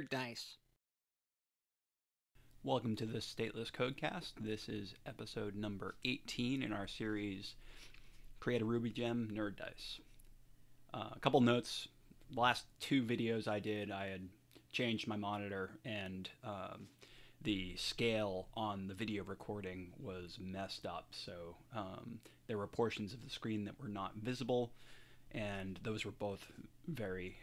Nerd Dice. Welcome to the Stateless Codecast. This is episode number 18 in our series, Create a Ruby Gem, Nerd Dice. A couple notes. The last two videos I did, I had changed my monitor, and the scale on the video recording was messed up. So there were portions of the screen that were not visible, and those were both very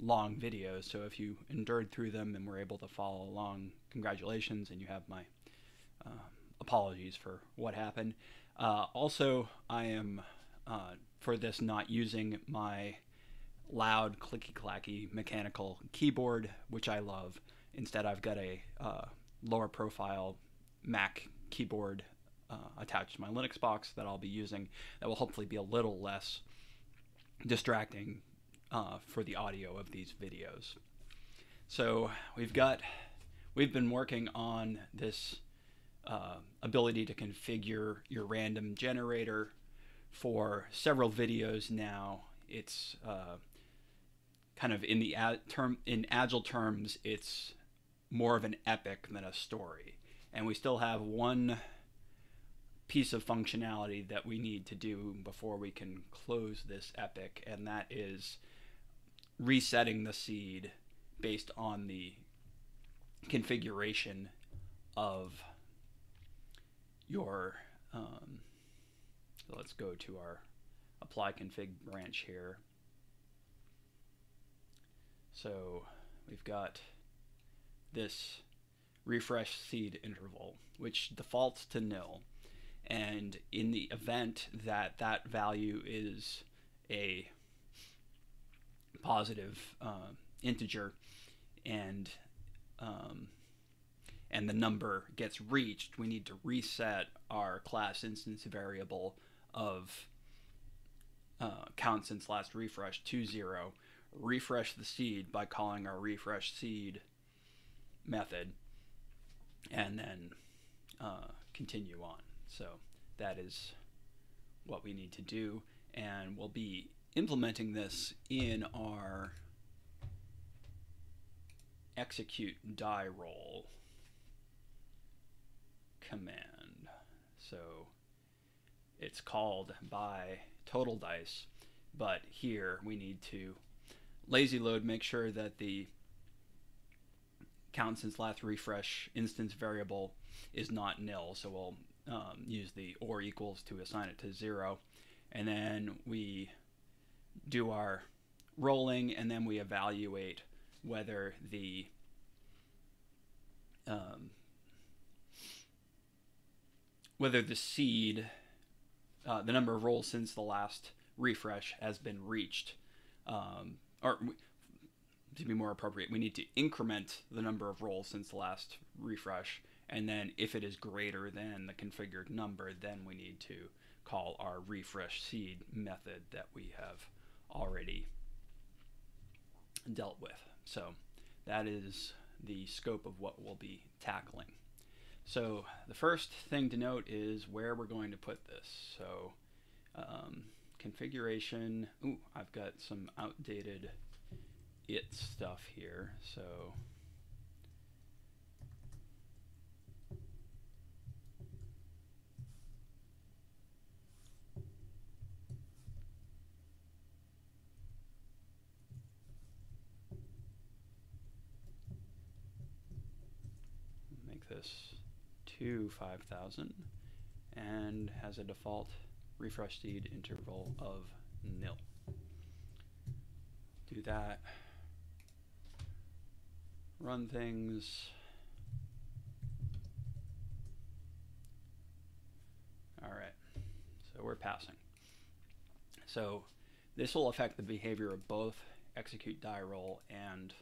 long videos. So if you endured through them and were able to follow along, congratulations, and you have my apologies for what happened. Also, I am, for this, not using my loud clicky-clacky mechanical keyboard, which I love. Instead, I've got a lower profile Mac keyboard attached to my Linux box that I'll be using that will hopefully be a little less distracting for the audio of these videos. So we've been working on this ability to configure your random generator for several videos now. It's kind of in Agile terms, it's more of an epic than a story, and we still have one piece of functionality that we need to do before we can close this epic, and that is resetting the seed based on the configuration of your so let's go to our apply config branch here. So we've got this refresh seed interval, which defaults to nil. And in the event that that value is a positive integer, and the number gets reached, we need to reset our class instance variable of count since last refresh to 0, refresh the seed by calling our refresh seed method, and then continue on. So that is what we need to do, and we'll be implementing this in our execute die roll command. So it's called by total dice, but here we need to lazy load, make sure that the count since last refresh instance variable is not nil, so we'll use the or equals to assign it to 0, and then we do our rolling, and then we evaluate whether the seed, the number of rolls since the last refresh, has been reached, or to be more appropriate, we need to increment the number of rolls since the last refresh. And then if it is greater than the configured number, then we need to call our refresh seed method that we have already dealt with. So that is the scope of what we'll be tackling. So the first thing to note is where we're going to put this. So configuration, ooh, I've got some outdated it stuff here. So this to 5,000 and has a default refresh seed interval of nil. Do that, run things. All right, so we're passing. So this will affect the behavior of both execute die roll and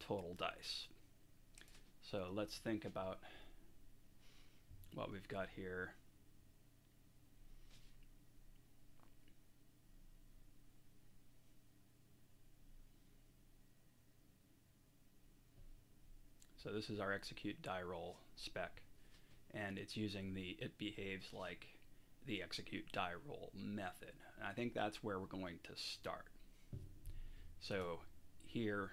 total dice. So let's think about what we've got here. So this is our execute die roll spec, and it's using the it behaves like the execute die roll method. And I think that's where we're going to start. So here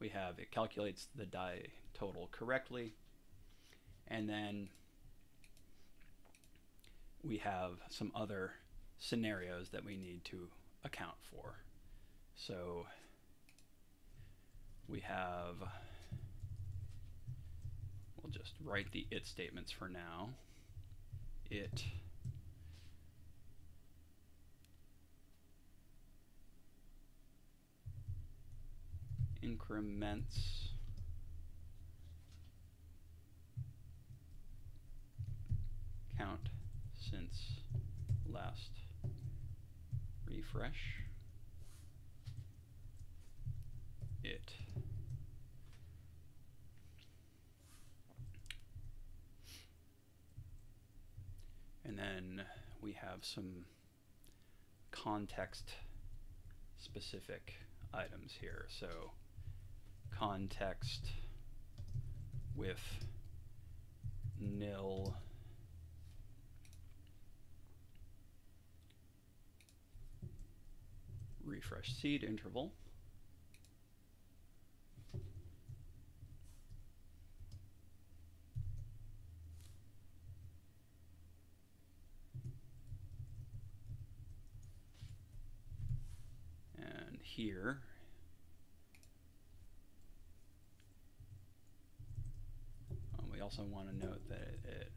we have it calculates the die total correctly, and then we have some other scenarios that we need to account for. So we have, we'll just write the it statements for now. It increments count since last refresh. It and then we have some context specific items here. So context with nil refresh seed interval. And here we also want to note that it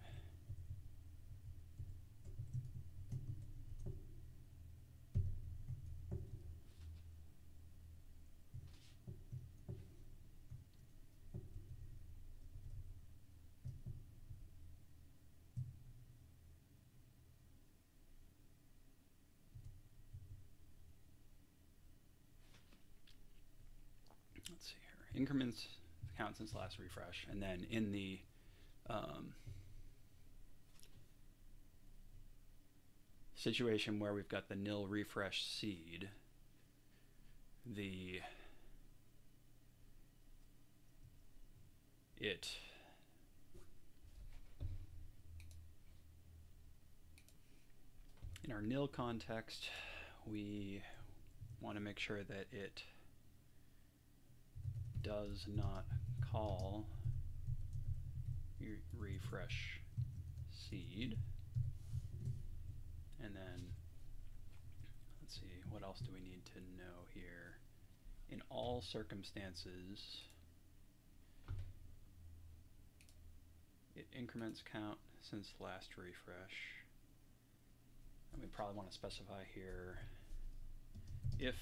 let's see here, increments count since last refresh, and then in the situation where we've got the nil refresh seed, the it in our nil context, we want to make sure that it does not call refresh seed. And then let's see, what else do we need to know here? In all circumstances, it increments count since last refresh. And we probably want to specify here if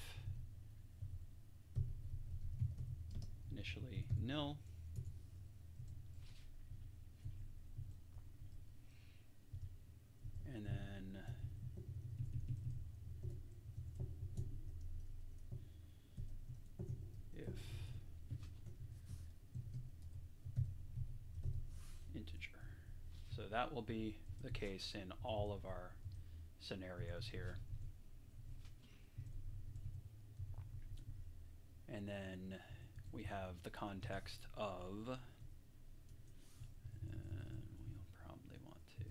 initially nil, and then if integer. So that will be the case in all of our scenarios here. And then we have the context of, and we'll probably want to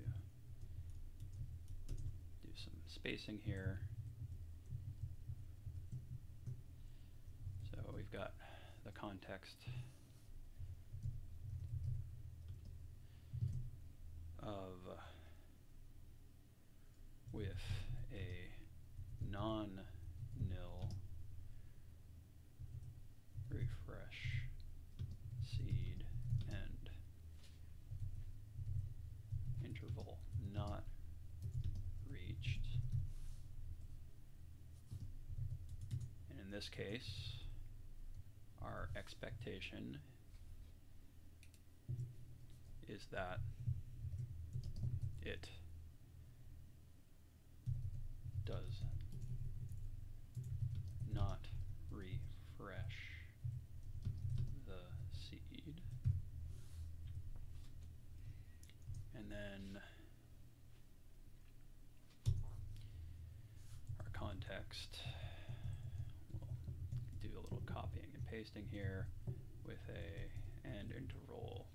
do some spacing here. So we've got the context of with a non-nil refresh seed and interval not reached. And in this case, our expectation is that it does not refresh the seed. And then our context, we'll do a little copying and pasting here, with a and interval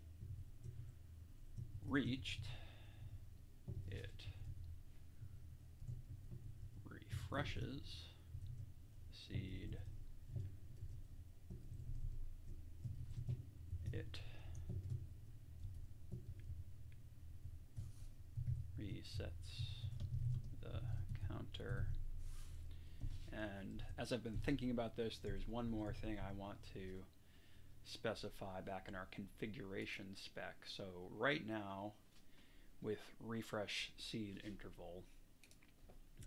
reached, it refreshes seed resets the counter. And as I've been thinking about this, there's one more thing I want to specify back in our configuration spec. So right now, with refresh seed interval,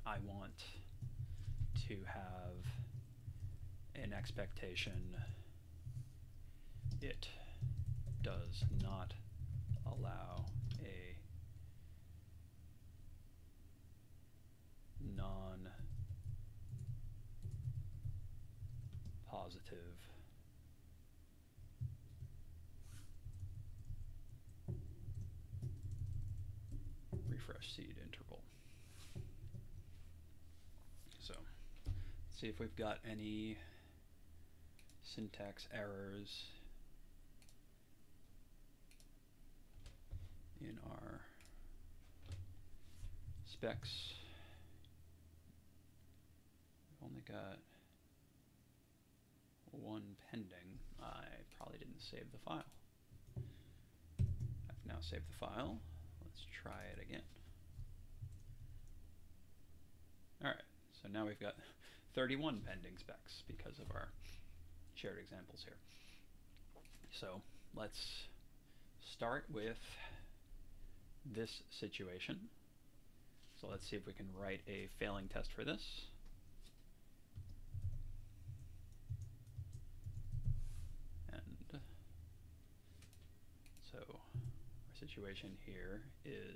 I want to have an expectation it does not allow a non-positive refresh seed interval. So let's see if we've got any syntax errors in our specs. We've only got one pending. I probably didn't save the file. I've now saved the file. Let's try it again. All right, so now we've got 31 pending specs because of our shared examples here. So let's start with this situation. So let's see if we can write a failing test for this. And so our situation here is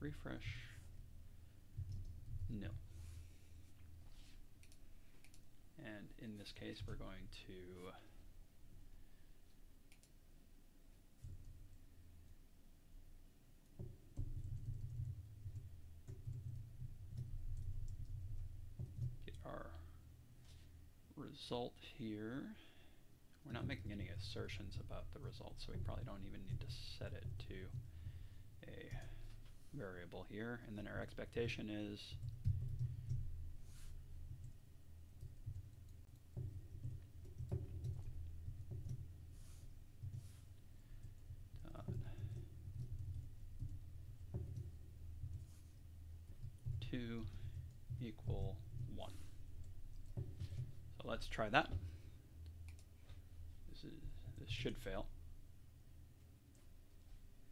refresh nil. And in this case, we're going to get our result here. We're not making any assertions about the result, so we probably don't even need to set it to a variable here, and then our expectation is $2 = 1. So let's try that. This should fail,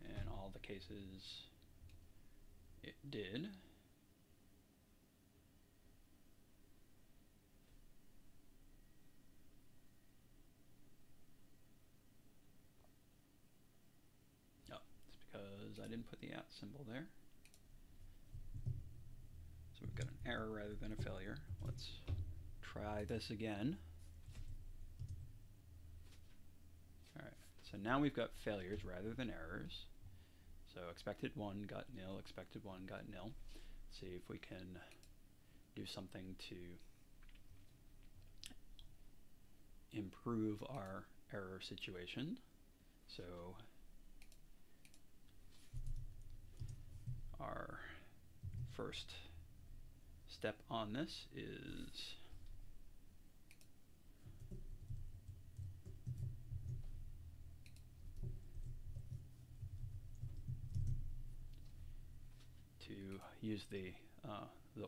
and all the cases it did. Oh, it's because I didn't put the at symbol there. So we've got an error rather than a failure. Let's try this again. All right, so now we've got failures rather than errors. So expected 1 got nil, expected 1 got nil. Let's see if we can do something to improve our error situation. So our first step on this is use the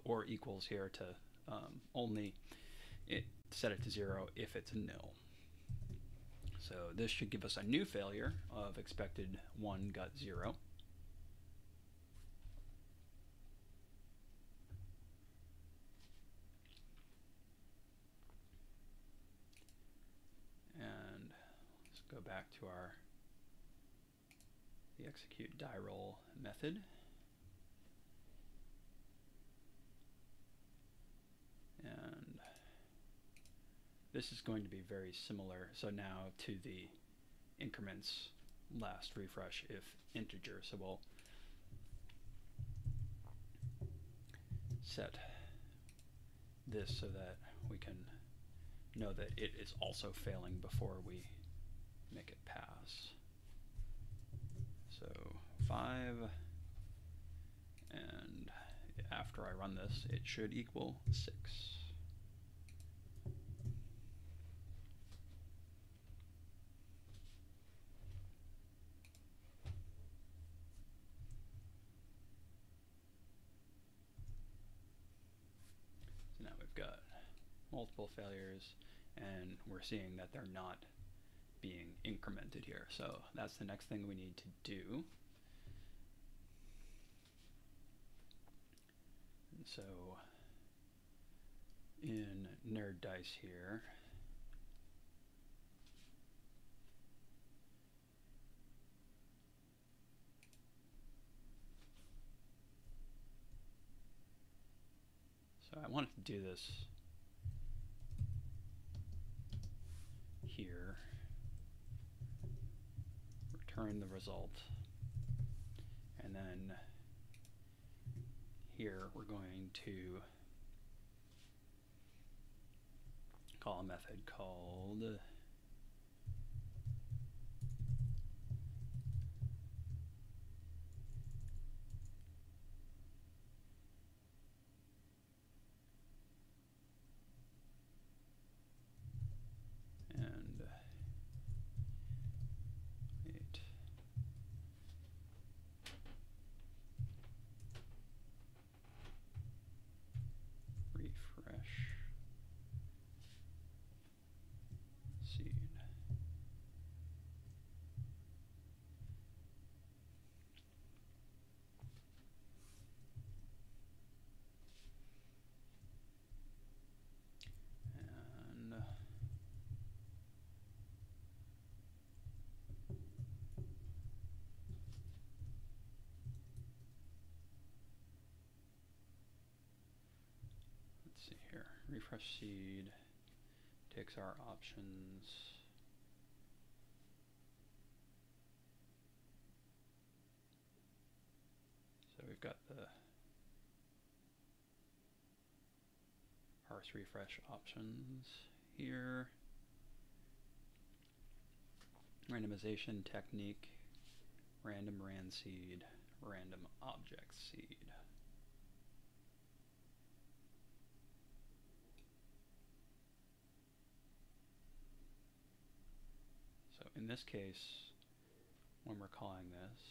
or equals here to only set it to 0 if it's nil. So this should give us a new failure of expected 1 got 0. And let's go back to the execute die roll method. And this is going to be very similar, so now, to the increments last refresh if integer. So we'll set this so that we can know that it is also failing before we make it pass. So 5, and after I run this, it should equal 6. So now we've got multiple failures, and we're seeing that they're not being incremented here. So that's the next thing we need to do. And so in Nerd Dice here, so I wanted to do this here, return the result, and then here we're going to call a method called refresh seed, takes our options, so we've got the parse refresh options here, randomization technique, random ran seed, random object seed. In this case, when we're calling this,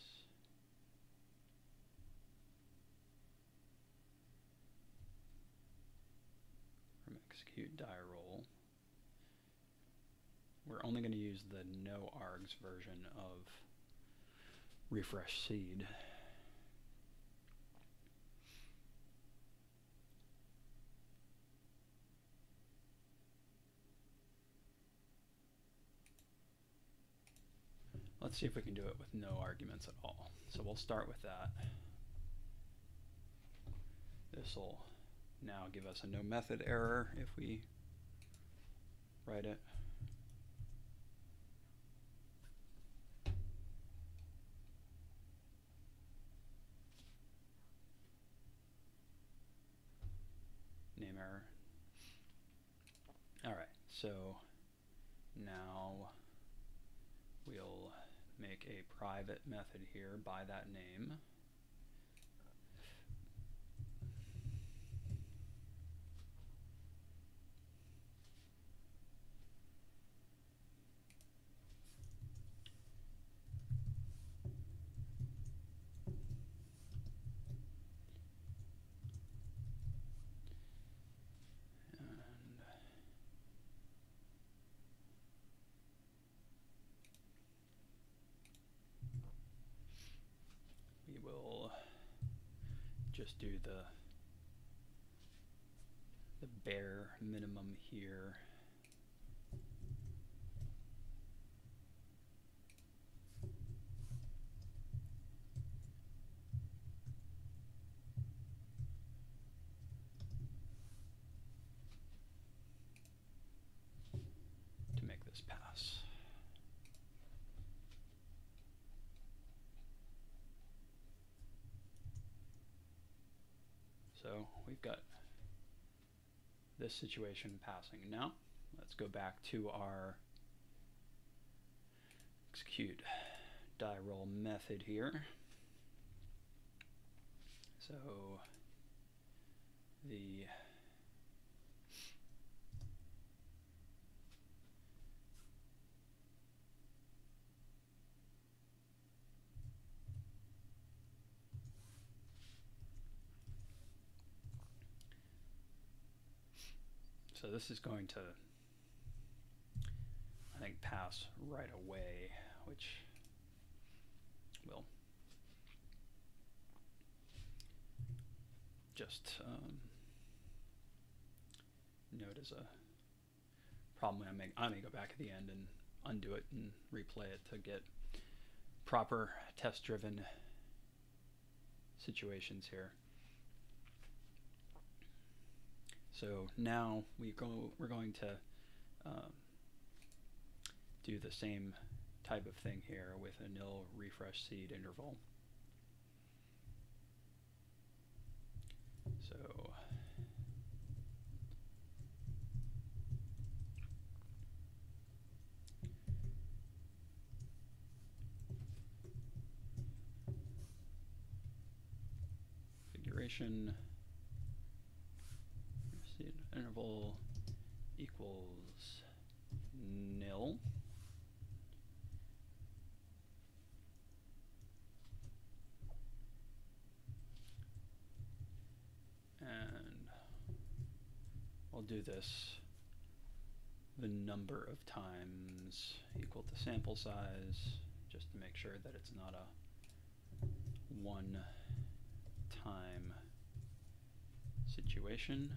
from execute die roll, we're only going to use the no args version of refresh seed. Let's see if we can do it with no arguments at all. So we'll start with that. This will now give us a no method error if we write it. Name error. All right, so now we'll make a private method here by that name. Just do the bare minimum here. this situation passing. Now, let's go back to our execute die roll method here. So the so this is going to, I think, pass right away, which will just note as a problem when I may go back at the end and undo it and replay it to get proper test-driven situations here. So now we're going to do the same type of thing here with a nil refresh seed interval. So configuration interval equals nil. And we'll do this the number of times equal to sample size, just to make sure that it's not a one-time situation.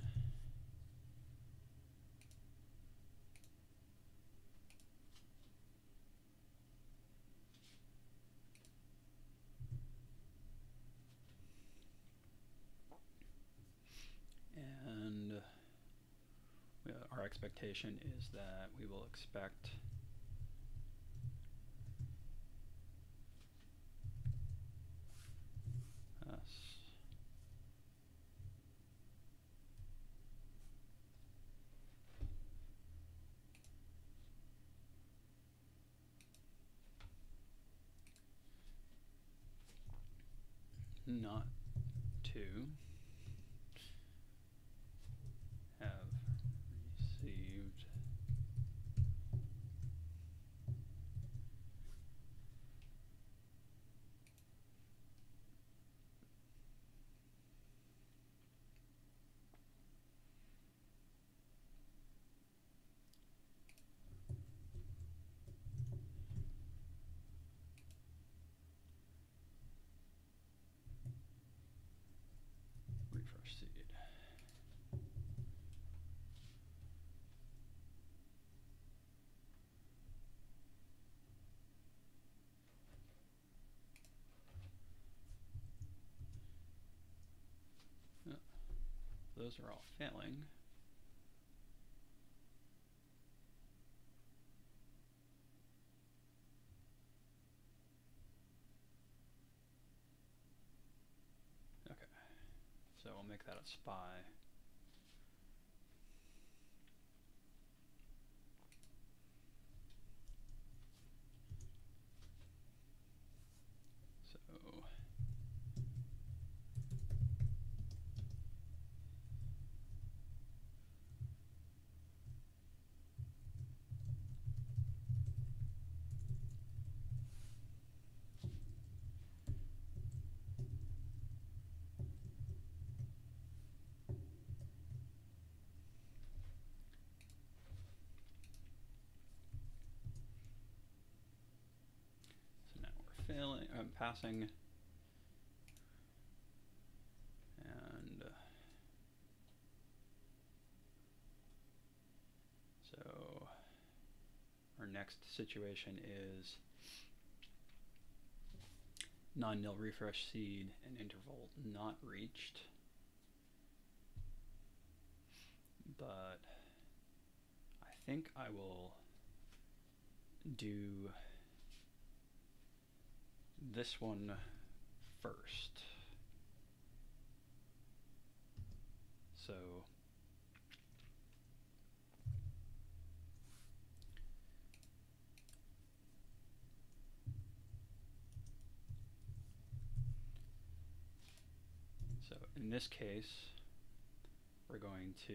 Expectation is that we will expect us not to those are all failing. Okay, so we'll make that a spy. I'm passing, and so our next situation is non-nil refresh seed and interval not reached, but I think I will do this one first. So in this case, we're going to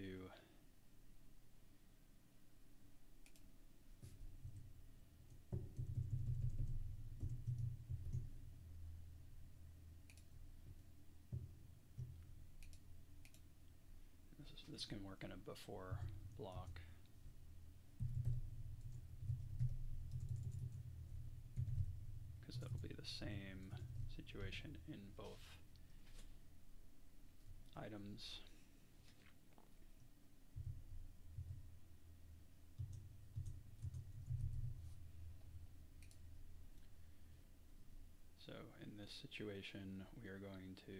this can work in a before block. Because that'll be the same situation in both items. So in this situation, we are going to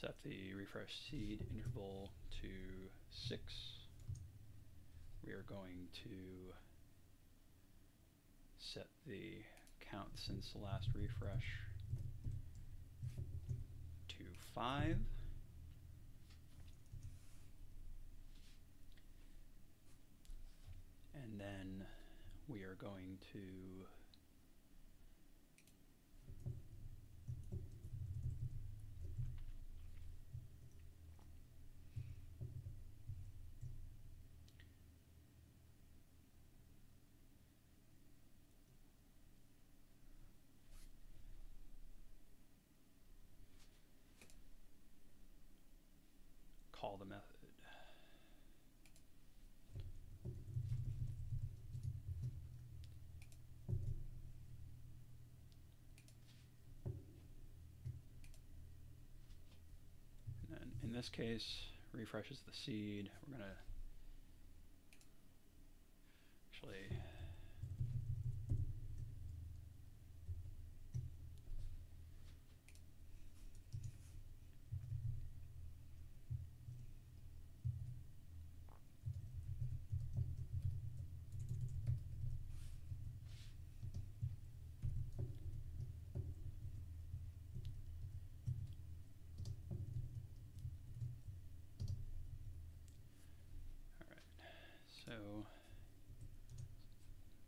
set the refresh seed interval to 6. We are going to set the count since the last refresh to 5. And then we are going to call the method. And then in this case, refreshes the seed. We're going to actually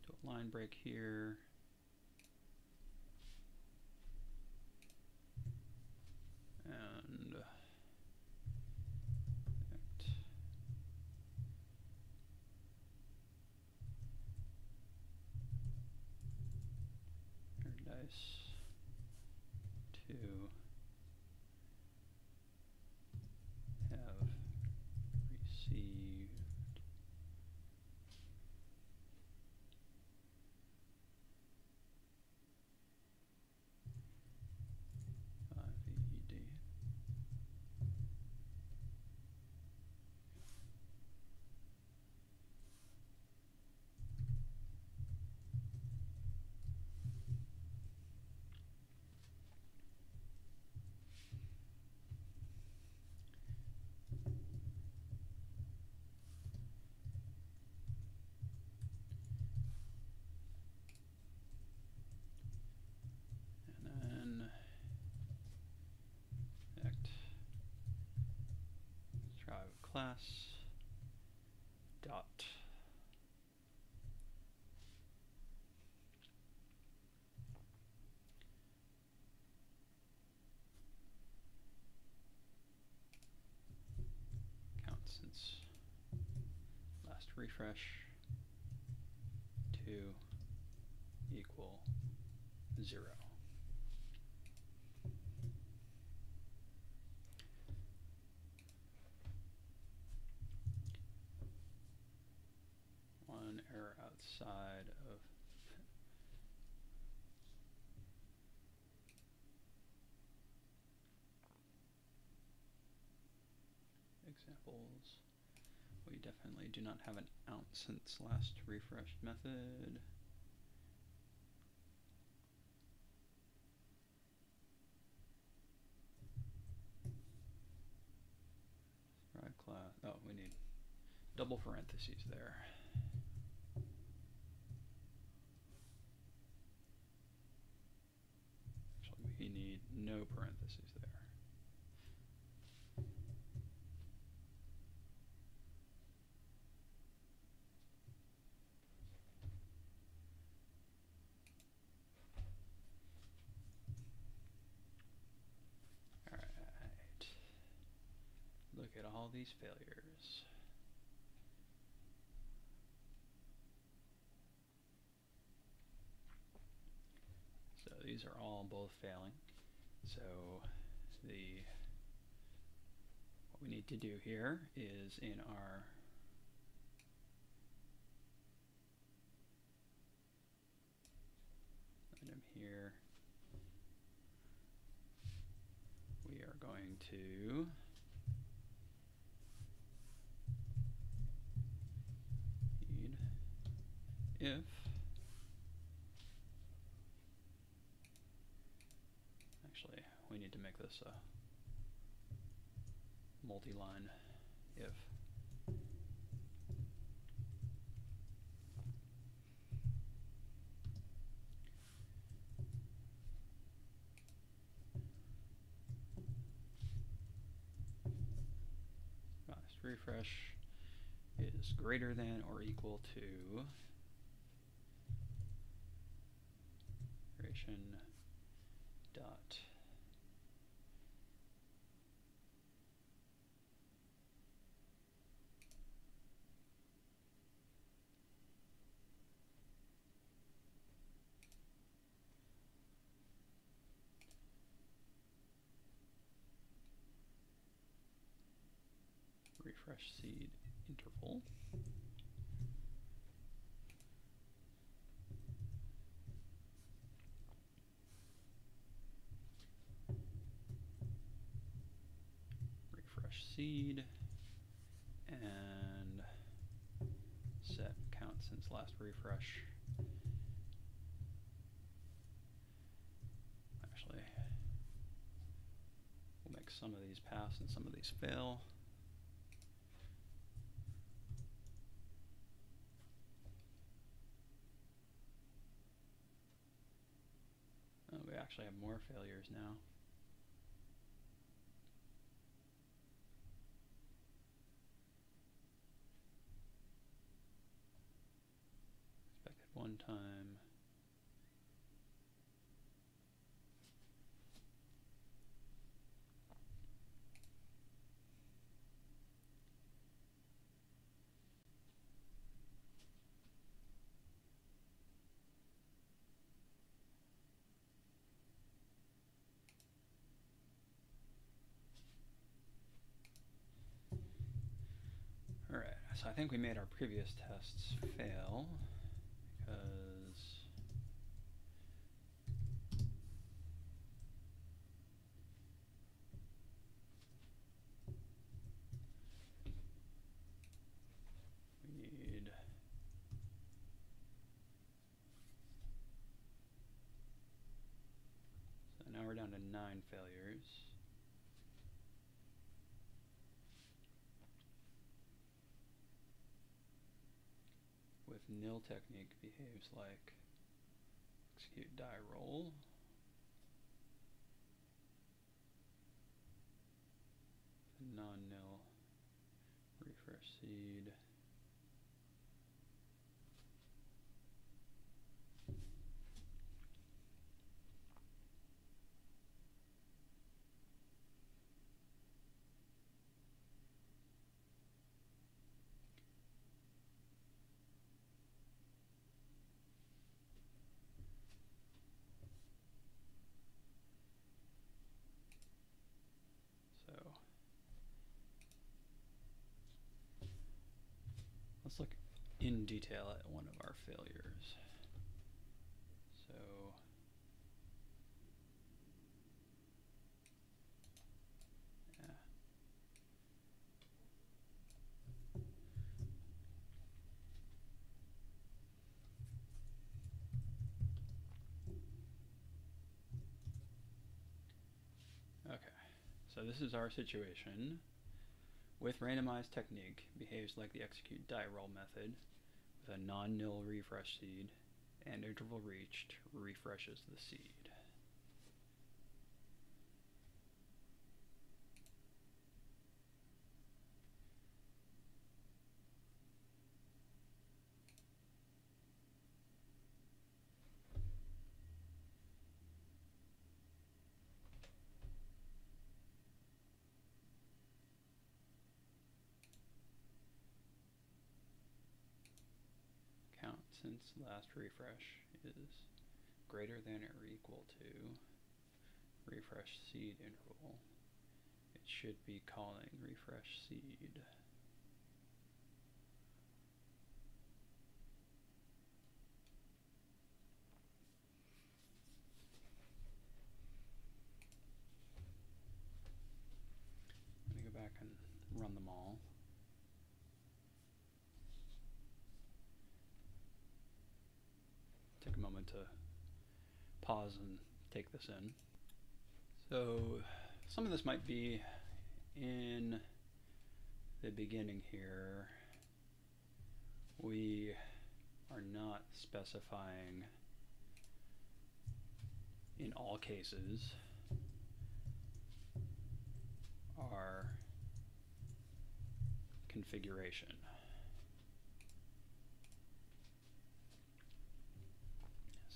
do a line break here. And Nerd Dice to have received class dot count since last refresh to equal 0. Error outside of examples. We definitely do not have an out since last refreshed method. Right class. Oh, we need double parentheses there. You need no parentheses there. all these failures. So these are all both failing. So the what we need to do here is in our item here, we are going to need if actually we need to make this a multi-line if. Refresh is greater than or equal to creation dot refresh seed interval. Refresh seed and set count since last refresh. Actually, we'll make some of these pass and some of these fail. We actually have more failures now. Expected one time. So I think we made our previous tests fail because we need so now we're down to 9 failures. With nil technique behaves like execute die roll. Non-nil refresh seed. Let's look in detail at one of our failures. So yeah. Okay, so this is our situation. With randomized technique behaves like the execute die roll method with a non-nil refresh seed and interval reached refreshes the seed. since last refresh is greater than or equal to refresh seed interval, it should be calling refresh seed. I'm going to go back and run them all. Take a moment to pause and take this in. So some of this might be in the beginning here. We are not specifying in all cases our configuration.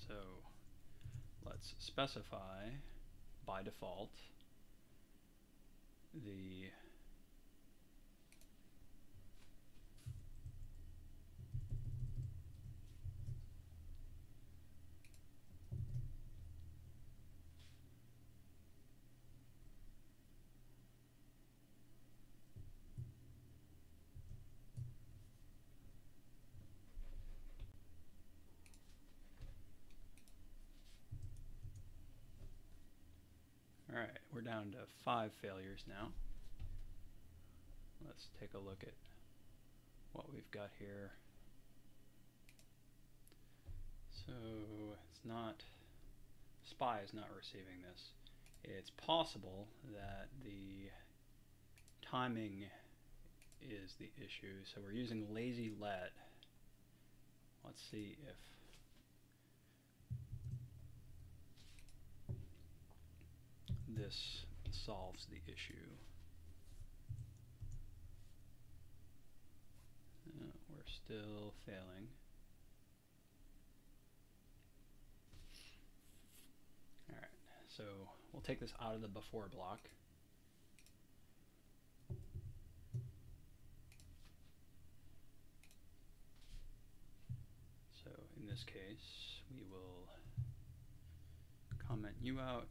So let's specify by default the Alright, we're down to 5 failures now. Let's take a look at what we've got here. So it's not, Spy is not receiving this. It's possible that the timing is the issue. So we're using lazy let. Let's see if this solves the issue. We're still failing. Alright, so we'll take this out of the before block. So in this case, we will comment you out,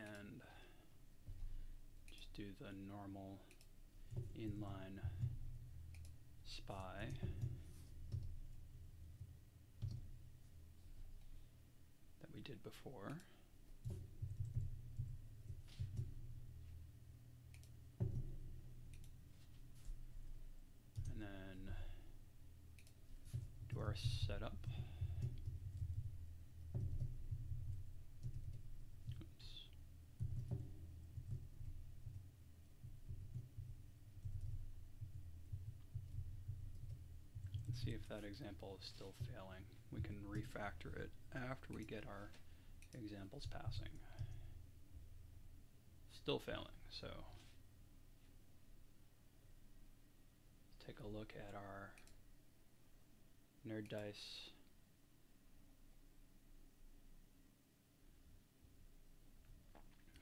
and just do the normal inline spy. That we did before. And then do our setup. See if that example is still failing. We can refactor it after we get our examples passing. Still failing, so let's take a look at our Nerd Dice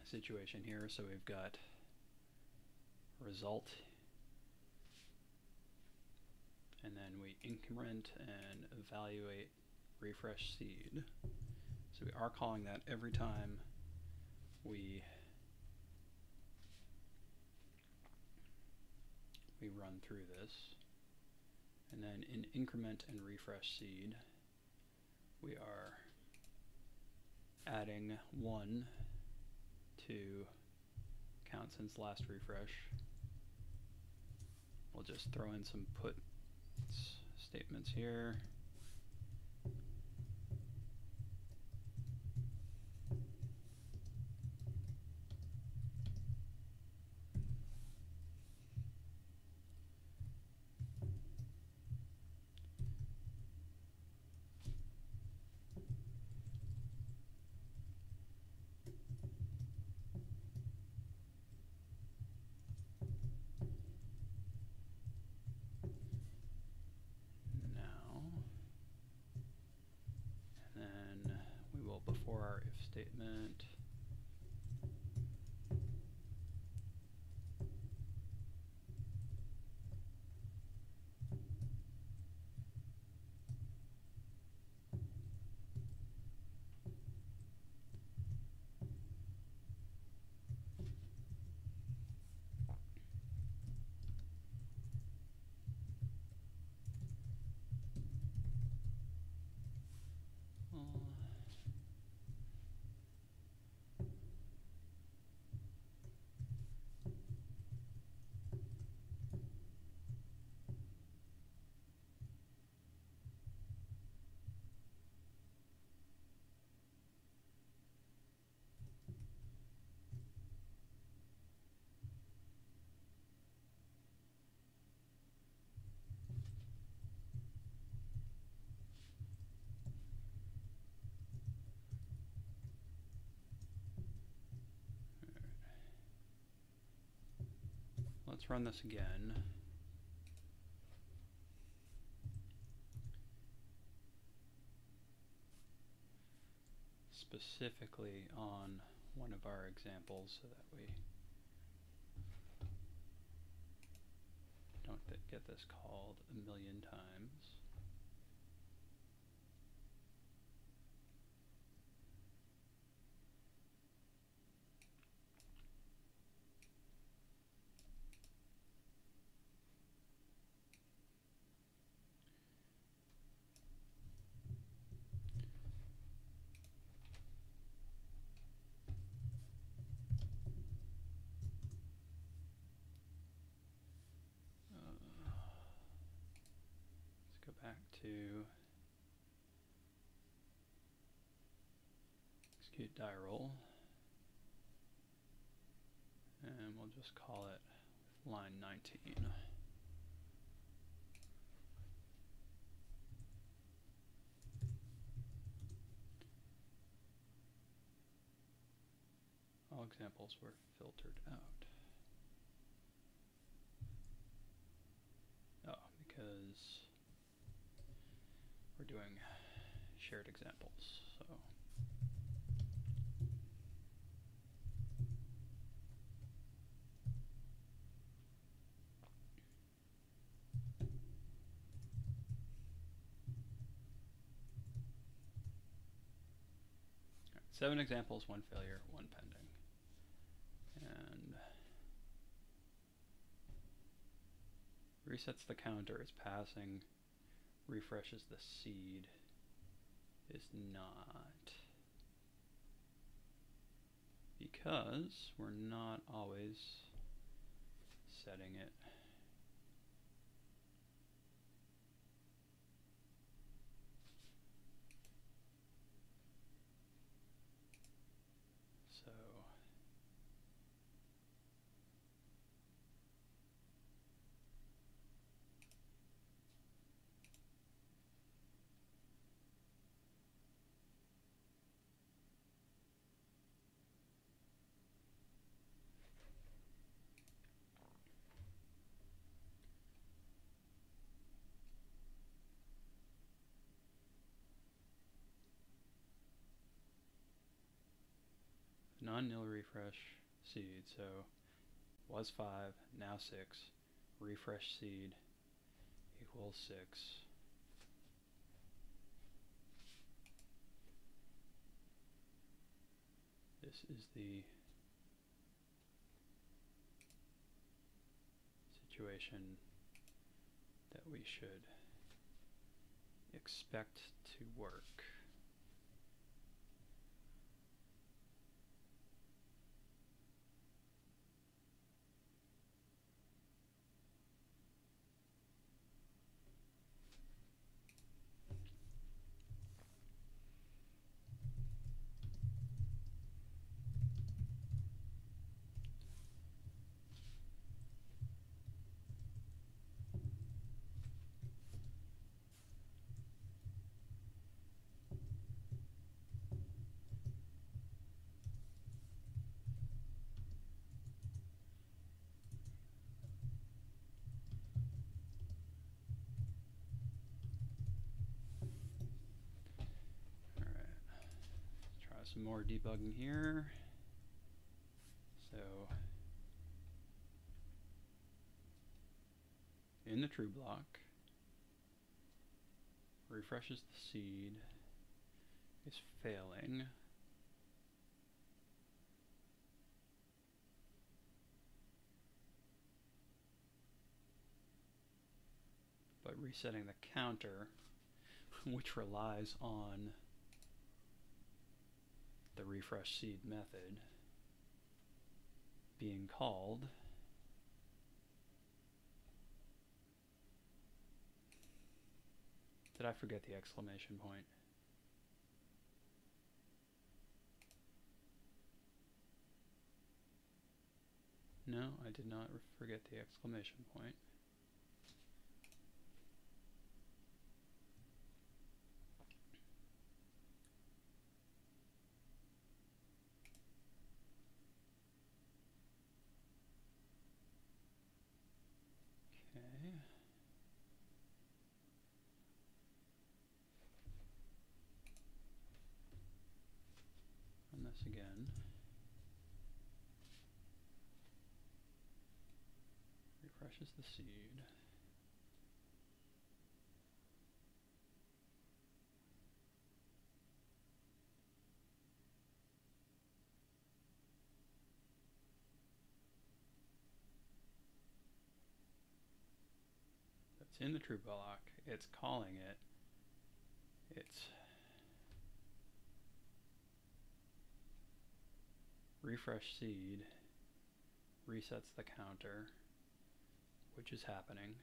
situation here. So we've got result, and then we increment and evaluate refresh seed. So we are calling that every time we run through this. And then in increment and refresh seed, we are adding 1 to count since last refresh. We'll just throw in some put statements here. Before our if statement, Let's run this again. Specifically on one of our examples so that we don't get this called a million times. Execute die roll, and we'll just call it line 19. All examples were filtered out. Oh, because we're doing shared examples, so. All right, 7 examples, 1 failure, 1 pending. And resets the counter, it's passing. Refreshes the seed, is not, because we're not always setting it so. Non-nil refresh seed, so was 5, now 6, refresh seed equals 6. This is the situation that we should expect to work. Some more debugging here. So in the true block, refreshes the seed is failing. But resetting the counter, which relies on the refresh seed method being called, did I forget the exclamation point? No, I did not forget the exclamation point. this again. Refreshes the seed. It's in the true block, it's calling it, it's refresh seed, resets the counter, which is happening.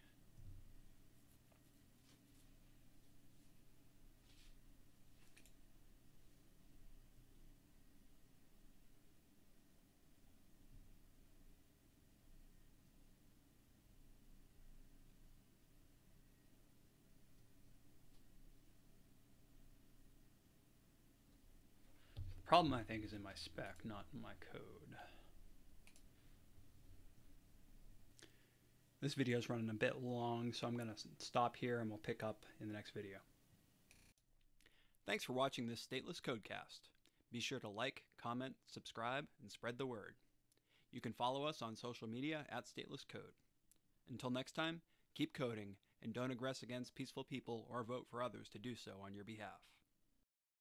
The problem, I think, is in my spec, not in my code. This video is running a bit long, so I'm going to stop here and we'll pick up in the next video. Thanks for watching this Stateless Codecast. Be sure to like, comment, subscribe, and spread the word. You can follow us on social media at Stateless Code. Until next time, keep coding and don't aggress against peaceful people or vote for others to do so on your behalf.